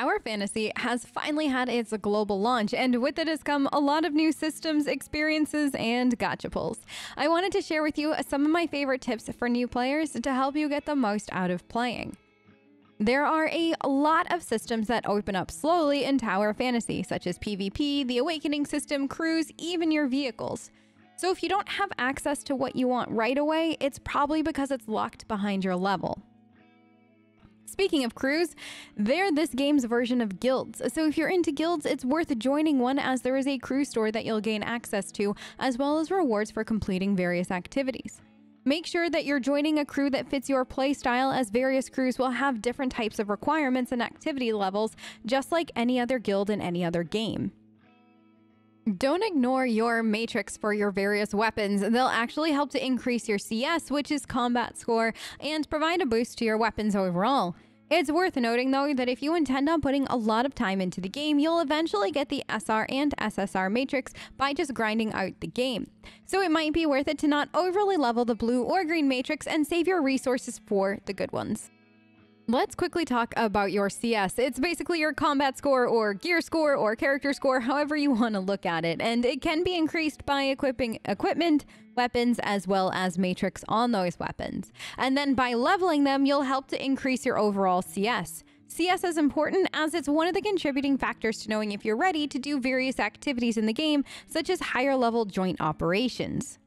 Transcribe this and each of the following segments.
Tower Fantasy has finally had its global launch, and with it has come a lot of new systems, experiences, and gacha pulls. I wanted to share with you some of my favorite tips for new players to help you get the most out of playing. There are a lot of systems that open up slowly in Tower Fantasy, such as PvP, the Awakening System, crews, even your vehicles. So if you don't have access to what you want right away, it's probably because it's locked behind your level. Speaking of crews, they're this game's version of guilds, so if you're into guilds, it's worth joining one as there is a crew store that you'll gain access to, as well as rewards for completing various activities. Make sure that you're joining a crew that fits your playstyle, as various crews will have different types of requirements and activity levels, just like any other guild in any other game. Don't ignore your matrix for your various weapons. They'll actually help to increase your CS, which is combat score, and provide a boost to your weapons overall. It's worth noting though that if you intend on putting a lot of time into the game, you'll eventually get the SR and SSR matrix by just grinding out the game. So it might be worth it to not overly level the blue or green matrix and save your resources for the good ones. Let's quickly talk about your CS. It's basically your combat score or gear score or character score, however you want to look at it. And it can be increased by equipping equipment, weapons, as well as matrix on those weapons. And then by leveling them, you'll help to increase your overall CS. CS is important as it's one of the contributing factors to knowing if you're ready to do various activities in the game, such as higher level joint operations.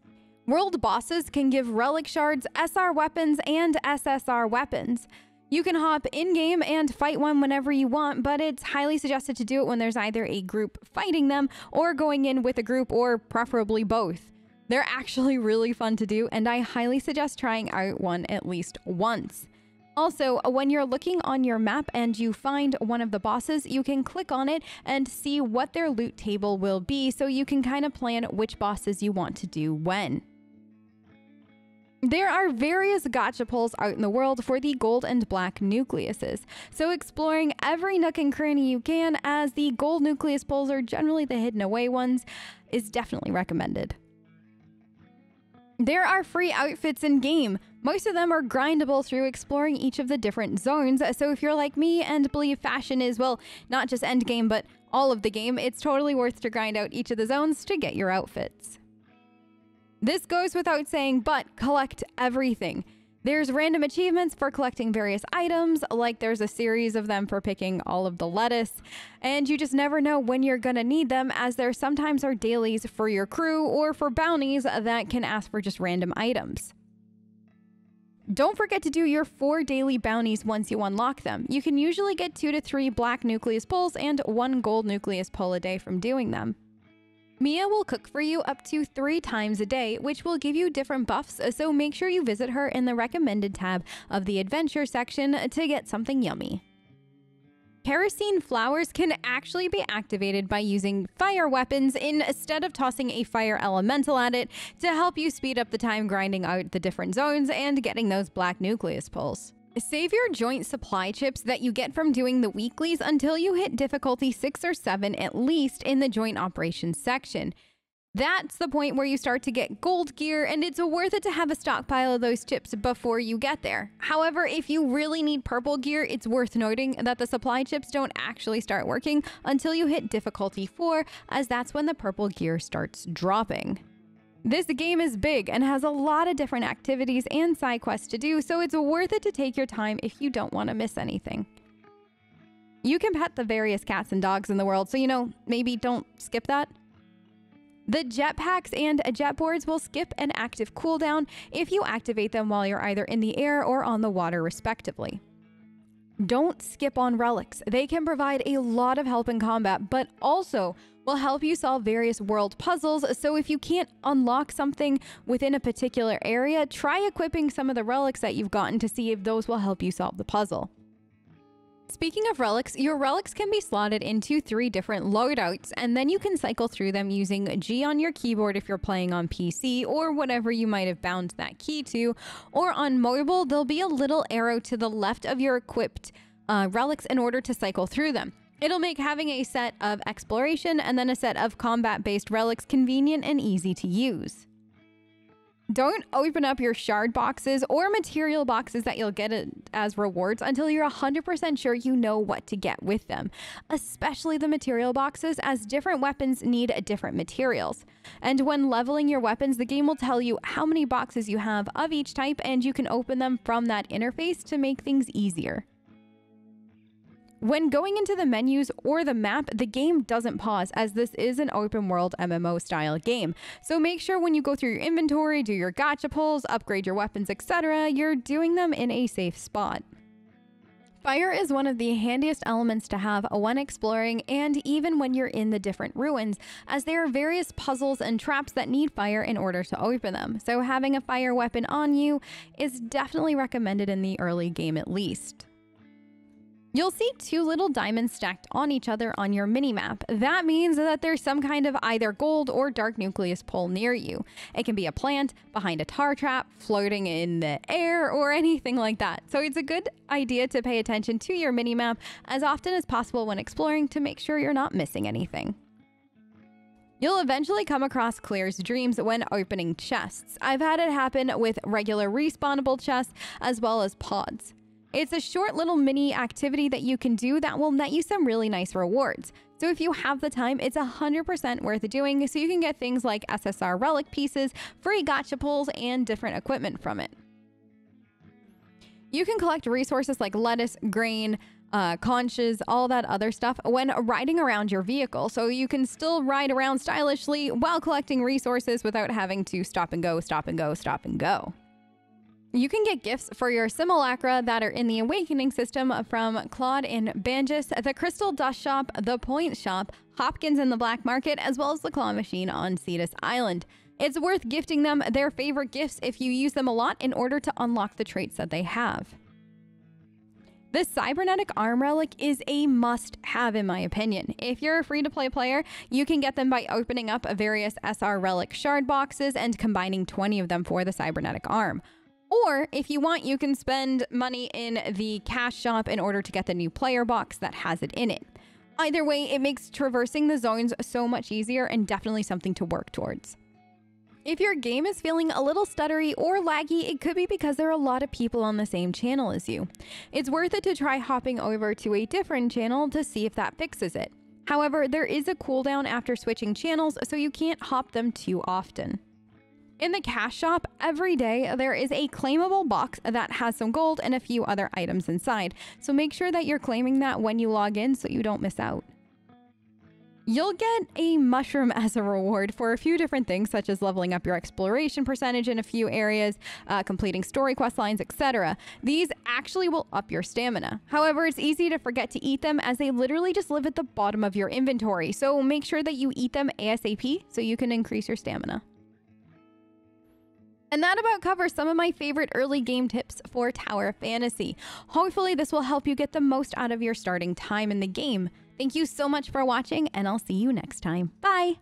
World bosses can give relic shards, SR weapons, and SSR weapons. You can hop in-game and fight one whenever you want, but it's highly suggested to do it when there's either a group fighting them or going in with a group, or preferably both. They're actually really fun to do, and I highly suggest trying out one at least once. Also, when you're looking on your map and you find one of the bosses, you can click on it and see what their loot table will be, so you can kind of plan which bosses you want to do when. There are various gacha pulls out in the world for the gold and black nucleuses, so exploring every nook and cranny you can, as the gold nucleus pulls are generally the hidden away ones, is definitely recommended. There are free outfits in game. Most of them are grindable through exploring each of the different zones, so if you're like me and believe fashion is, well, not just end game but all of the game, it's totally worth to grind out each of the zones to get your outfits. This goes without saying, but collect everything. There's random achievements for collecting various items, like there's a series of them for picking all of the lettuce, and you just never know when you're gonna need them, as there sometimes are dailies for your crew or for bounties that can ask for just random items. Don't forget to do your 4 daily bounties once you unlock them. You can usually get 2 to 3 black nucleus pulls and 1 gold nucleus pull a day from doing them. Mia will cook for you up to 3 times a day, which will give you different buffs, so make sure you visit her in the recommended tab of the adventure section to get something yummy. Kerosene flowers can actually be activated by using fire weapons instead of tossing a fire elemental at it, to help you speed up the time grinding out the different zones and getting those black nucleus pulls. Save your joint supply chips that you get from doing the weeklies until you hit difficulty 6 or 7 at least in the joint operations section. That's the point where you start to get gold gear, and it's worth it to have a stockpile of those chips before you get there. However, if you really need purple gear, it's worth noting that the supply chips don't actually start working until you hit difficulty 4, as that's when the purple gear starts dropping. This game is big and has a lot of different activities and side quests to do, so it's worth it to take your time if you don't want to miss anything. You can pet the various cats and dogs in the world, so maybe don't skip that. The jetpacks and jetboards will skip an active cooldown if you activate them while you're either in the air or on the water respectively. Don't skip on relics. They can provide a lot of help in combat, but also will help you solve various world puzzles, so if you can't unlock something within a particular area, try equipping some of the relics that you've gotten to see if those will help you solve the puzzle. Speaking of relics, your relics can be slotted into 3 different loadouts, and then you can cycle through them using G on your keyboard if you're playing on PC, or whatever you might have bound that key to, or on mobile, there'll be a little arrow to the left of your equipped relics in order to cycle through them. It'll make having a set of exploration and then a set of combat-based relics convenient and easy to use. Don't open up your shard boxes or material boxes that you'll get as rewards until you're 100% sure you know what to get with them, especially the material boxes, as different weapons need different materials. And when leveling your weapons, the game will tell you how many boxes you have of each type, and you can open them from that interface to make things easier. When going into the menus or the map, the game doesn't pause, as this is an open world MMO style game. So make sure when you go through your inventory, do your gacha pulls, upgrade your weapons, etc., you're doing them in a safe spot. Fire is one of the handiest elements to have when exploring, and even when you're in the different ruins, as there are various puzzles and traps that need fire in order to open them. So having a fire weapon on you is definitely recommended in the early game, at least. You'll see two little diamonds stacked on each other on your mini-map. That means that there's some kind of either gold or dark nucleus pole near you. It can be a plant, behind a tar trap, floating in the air, or anything like that. So it's a good idea to pay attention to your mini-map as often as possible when exploring to make sure you're not missing anything. You'll eventually come across Claire's dreams when opening chests. I've had it happen with regular respawnable chests as well as pods. It's a short little mini activity that you can do that will net you some really nice rewards. So if you have the time, it's 100% worth doing, so you can get things like SSR relic pieces, free gacha pulls, and different equipment from it. You can collect resources like lettuce, grain, conches, all that other stuff when riding around your vehicle, so you can still ride around stylishly while collecting resources without having to stop and go, stop and go, stop and go. You can get gifts for your Simulacra that are in the Awakening system from Claude and Banjus, the Crystal Dust Shop, the Point Shop, Hopkins in the Black Market, as well as the Claw Machine on Cetus Island. It's worth gifting them their favorite gifts if you use them a lot in order to unlock the traits that they have. The Cybernetic Arm Relic is a must-have, in my opinion. If you're a free-to-play player, you can get them by opening up various SR Relic shard boxes and combining 20 of them for the Cybernetic Arm. Or, if you want, you can spend money in the cash shop in order to get the new player box that has it in it. Either way, it makes traversing the zones so much easier and definitely something to work towards. If your game is feeling a little stuttery or laggy, it could be because there are a lot of people on the same channel as you. It's worth it to try hopping over to a different channel to see if that fixes it. However, there is a cooldown after switching channels, so you can't hop them too often. In the cash shop, every day there is a claimable box that has some gold and a few other items inside, so make sure that you're claiming that when you log in so you don't miss out. You'll get a mushroom as a reward for a few different things, such as leveling up your exploration percentage in a few areas, completing story quest lines, etc. These actually will up your stamina. However, it's easy to forget to eat them as they literally just live at the bottom of your inventory, so make sure that you eat them ASAP so you can increase your stamina. And that about covers some of my favorite early game tips for Tower of Fantasy. Hopefully this will help you get the most out of your starting time in the game. Thank you so much for watching, and I'll see you next time. Bye!